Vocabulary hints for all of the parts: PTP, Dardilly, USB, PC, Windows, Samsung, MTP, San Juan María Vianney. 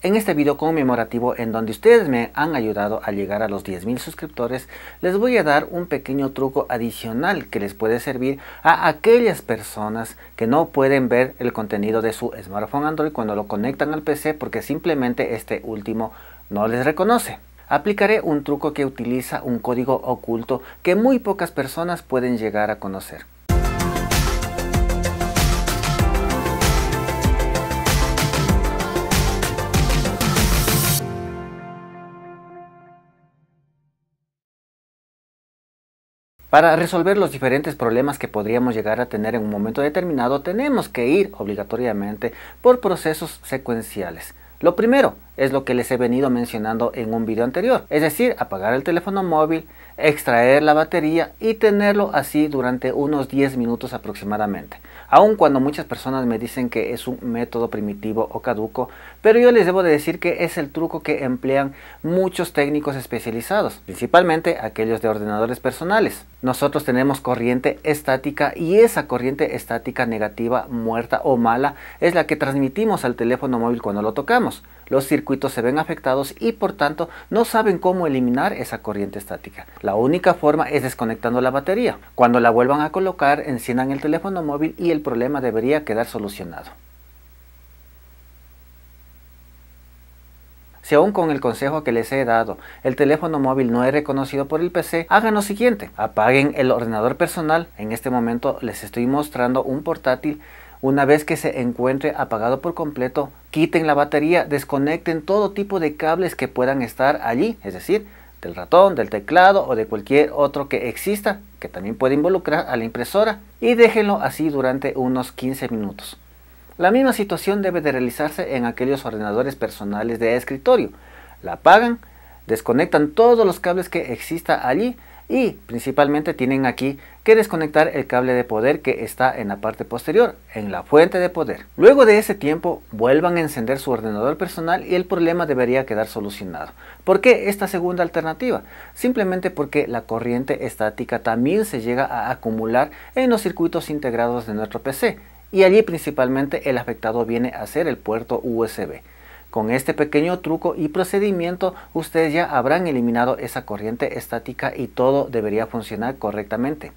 En este video conmemorativo en donde ustedes me han ayudado a llegar a los 10.000 suscriptores, les voy a dar un pequeño truco adicional que les puede servir a aquellas personas que no pueden ver el contenido de su smartphone Android cuando lo conectan al PC porque simplemente este último no les reconoce. Aplicaré un truco que utiliza un código oculto que muy pocas personas pueden llegar a conocer. Para resolver los diferentes problemas que podríamos llegar a tener en un momento determinado, tenemos que ir obligatoriamente por procesos secuenciales. Lo primero es lo que les he venido mencionando en un video anterior, es decir, apagar el teléfono móvil, extraer la batería y tenerlo así durante unos 10 minutos aproximadamente. Aun cuando muchas personas me dicen que es un método primitivo o caduco, pero yo les debo de decir que es el truco que emplean muchos técnicos especializados, principalmente aquellos de ordenadores personales. Nosotros tenemos corriente estática y esa corriente estática negativa, muerta o mala, es la que transmitimos al teléfono móvil cuando lo tocamos. Los circuitos se ven afectados y por tanto no saben cómo eliminar esa corriente estática. La única forma es desconectando la batería. Cuando la vuelvan a colocar, enciendan el teléfono móvil y el problema debería quedar solucionado. Si aún con el consejo que les he dado, el teléfono móvil no es reconocido por el PC, hagan lo siguiente: apaguen el ordenador personal. En este momento les estoy mostrando un portátil. Una vez que se encuentre apagado por completo, quiten la batería, desconecten todo tipo de cables que puedan estar allí, es decir, del ratón, del teclado o de cualquier otro que exista, que también puede involucrar a la impresora, y déjenlo así durante unos 15 minutos. La misma situación debe de realizarse en aquellos ordenadores personales de escritorio. La apagan, desconectan todos los cables que exista allí y principalmente tienen aquí que desconectar el cable de poder que está en la parte posterior, en la fuente de poder. Luego de ese tiempo vuelvan a encender su ordenador personal y el problema debería quedar solucionado. ¿Por qué esta segunda alternativa? Simplemente porque la corriente estática también se llega a acumular en los circuitos integrados de nuestro PC y allí principalmente el afectado viene a ser el puerto USB. Con este pequeño truco y procedimiento ustedes ya habrán eliminado esa corriente estática y todo debería funcionar correctamente.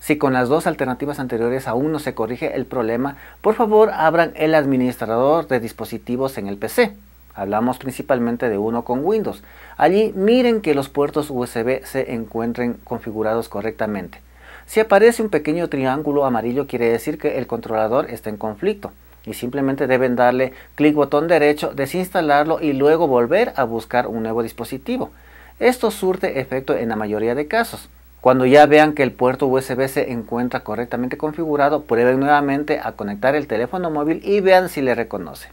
Si con las dos alternativas anteriores aún no se corrige el problema, por favor abran el administrador de dispositivos en el PC. Hablamos principalmente de uno con Windows. Allí miren que los puertos USB se encuentren configurados correctamente. Si aparece un pequeño triángulo amarillo, quiere decir que el controlador está en conflicto y simplemente deben darle clic botón derecho, desinstalarlo y luego volver a buscar un nuevo dispositivo. Esto surte efecto en la mayoría de casos. Cuando ya vean que el puerto USB se encuentra correctamente configurado, prueben nuevamente a conectar el teléfono móvil y vean si le reconoce.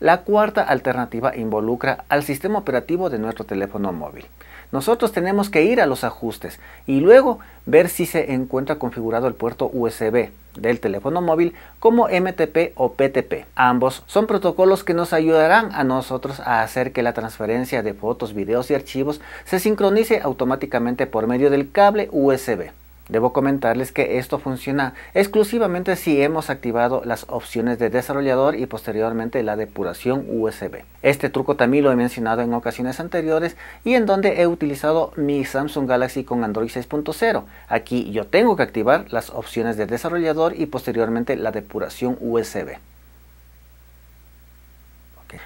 La cuarta alternativa involucra al sistema operativo de nuestro teléfono móvil. Nosotros tenemos que ir a los ajustes y luego ver si se encuentra configurado el puerto USB del teléfono móvil como MTP o PTP. Ambos son protocolos que nos ayudarán a nosotros a hacer que la transferencia de fotos, videos y archivos se sincronice automáticamente por medio del cable USB. Debo comentarles que esto funciona exclusivamente si hemos activado las opciones de desarrollador y posteriormente la depuración USB. Este truco también lo he mencionado en ocasiones anteriores y en donde he utilizado mi Samsung Galaxy con Android 6.0. Aquí yo tengo que activar las opciones de desarrollador y posteriormente la depuración USB.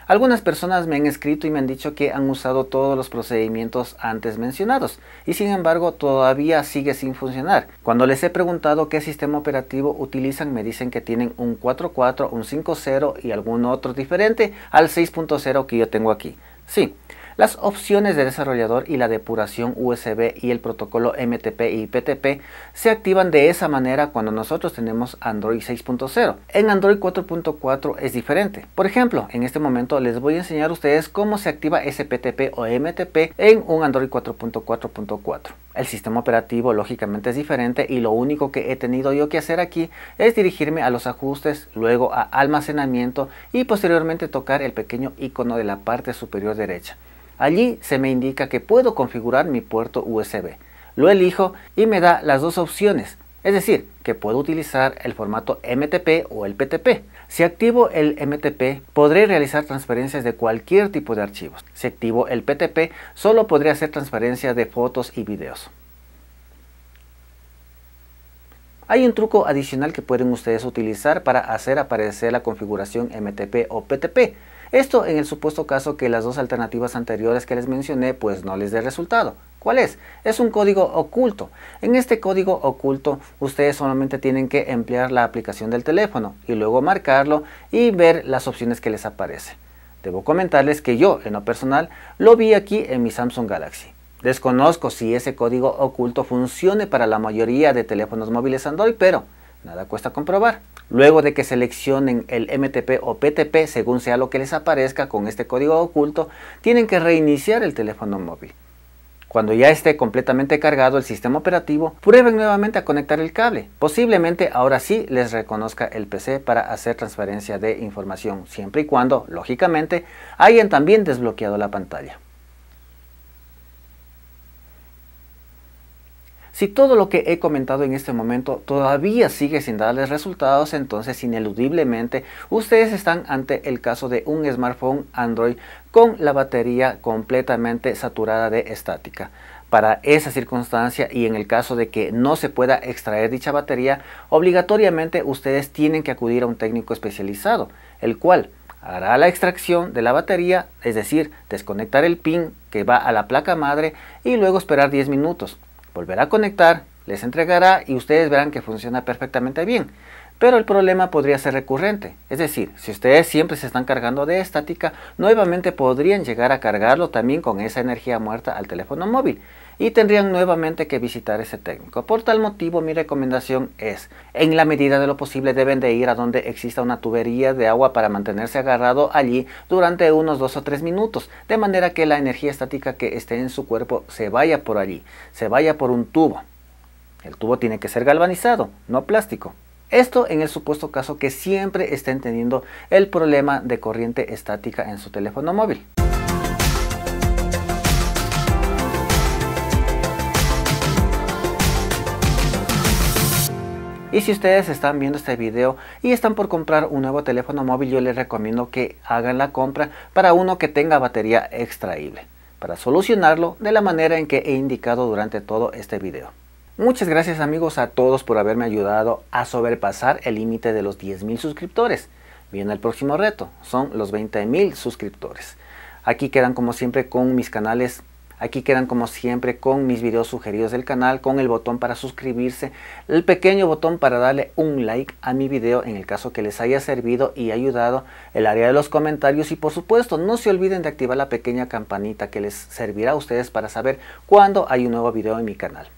Algunas personas me han escrito y me han dicho que han usado todos los procedimientos antes mencionados y sin embargo todavía sigue sin funcionar. Cuando les he preguntado qué sistema operativo utilizan, me dicen que tienen un 4.4, un 5.0 y algún otro diferente al 6.0 que yo tengo aquí. Sí, las opciones de desarrollador y la depuración USB y el protocolo MTP y PTP se activan de esa manera cuando nosotros tenemos Android 6.0. En Android 4.4 es diferente. Por ejemplo, en este momento les voy a enseñar a ustedes cómo se activa ese PTP o MTP en un Android 4.4.4. El sistema operativo lógicamente es diferente y lo único que he tenido yo que hacer aquí es dirigirme a los ajustes, luego a almacenamiento y posteriormente tocar el pequeño icono de la parte superior derecha. Allí se me indica que puedo configurar mi puerto USB. Lo elijo y me da las dos opciones. es decir, que puedo utilizar el formato MTP o el PTP. Si activo el MTP, podré realizar transferencias de cualquier tipo de archivos. Si activo el PTP, solo podré hacer transferencias de fotos y videos. Hay un truco adicional que pueden ustedes utilizar para hacer aparecer la configuración MTP o PTP. Esto en el supuesto caso que las dos alternativas anteriores que les mencioné pues no les dé resultado. ¿Cuál es? Es un código oculto. En este código oculto ustedes solamente tienen que emplear la aplicación del teléfono y luego marcarlo y ver las opciones que les aparece. Debo comentarles que yo en lo personal lo vi aquí en mi Samsung Galaxy. Desconozco si ese código oculto funcione para la mayoría de teléfonos móviles Android, pero nada cuesta comprobar. Luego de que seleccionen el MTP o PTP según sea lo que les aparezca con este código oculto, tienen que reiniciar el teléfono móvil. Cuando ya esté completamente cargado el sistema operativo, prueben nuevamente a conectar el cable. Posiblemente ahora sí les reconozca el PC para hacer transferencia de información, siempre y cuando, lógicamente, hayan también desbloqueado la pantalla. Si todo lo que he comentado en este momento todavía sigue sin darles resultados, entonces ineludiblemente ustedes están ante el caso de un smartphone Android con la batería completamente saturada de estática. Para esa circunstancia y en el caso de que no se pueda extraer dicha batería, obligatoriamente ustedes tienen que acudir a un técnico especializado, el cual hará la extracción de la batería, es decir, desconectar el pin que va a la placa madre y luego esperar 10 minutos. Volverá a conectar, les entregará y ustedes verán que funciona perfectamente bien. Pero el problema podría ser recurrente, es decir, si ustedes siempre se están cargando de estática, nuevamente podrían llegar a cargarlo también con esa energía muerta al teléfono móvil y tendrían nuevamente que visitar ese técnico. Por tal motivo, mi recomendación es, en la medida de lo posible deben de ir a donde exista una tubería de agua para mantenerse agarrado allí durante unos 2 o 3 minutos, de manera que la energía estática que esté en su cuerpo se vaya por allí, se vaya por un tubo. El tubo tiene que ser galvanizado, no plástico. Esto en el supuesto caso que siempre estén teniendo el problema de corriente estática en su teléfono móvil. Y si ustedes están viendo este video y están por comprar un nuevo teléfono móvil, yo les recomiendo que hagan la compra para uno que tenga batería extraíble, para solucionarlo de la manera en que he indicado durante todo este video. Muchas gracias amigos a todos por haberme ayudado a sobrepasar el límite de los 10.000 suscriptores. Viene el próximo reto, son los 20.000 suscriptores. Aquí quedan como siempre con mis canales, aquí quedan como siempre con mis videos sugeridos del canal, con el botón para suscribirse, el pequeño botón para darle un like a mi video en el caso que les haya servido y ayudado, el área de los comentarios y por supuesto no se olviden de activar la pequeña campanita que les servirá a ustedes para saber cuándo hay un nuevo video en mi canal.